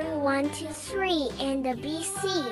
turn 1, 2, 3, and the B, C.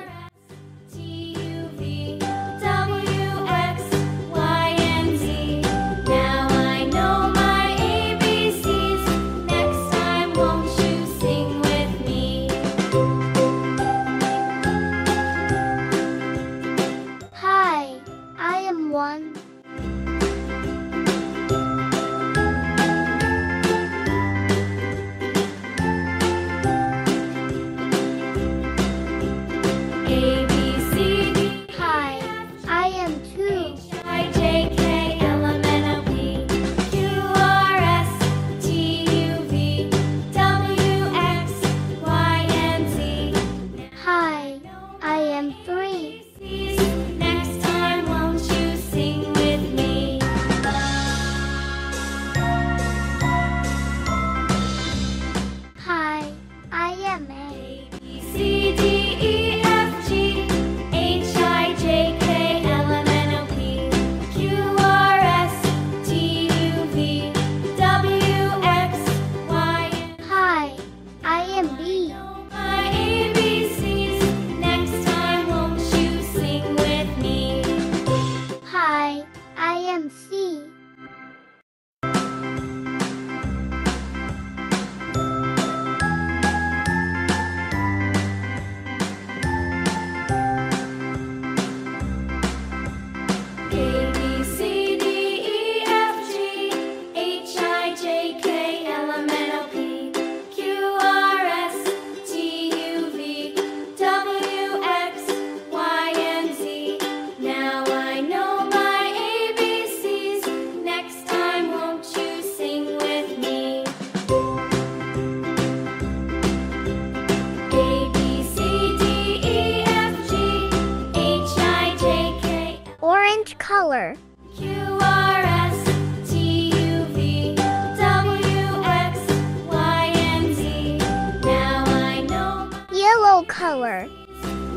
Color. Q, R, S, T, U, V, W, X, Y, and Z. Now I know my yellow color.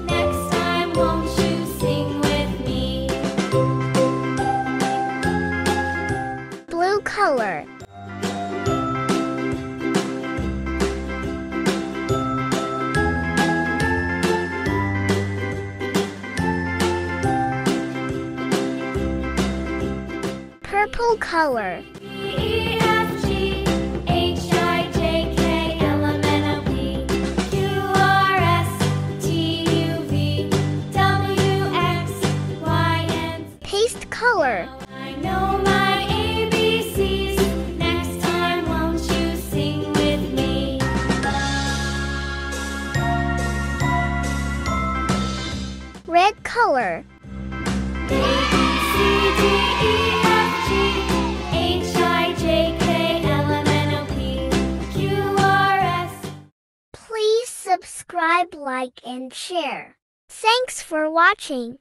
Next time won't you sing with me? Blue color. Purple color. E, F, G, H, I, J, K, L, M, N, O, P, Q, R, S, T, U, V, W, X, Y, and Z. Paste color. I know my ABCs. Next time, won't you sing with me? Red color. A, B, C, D, E. Subscribe, like, and share. Thanks for watching.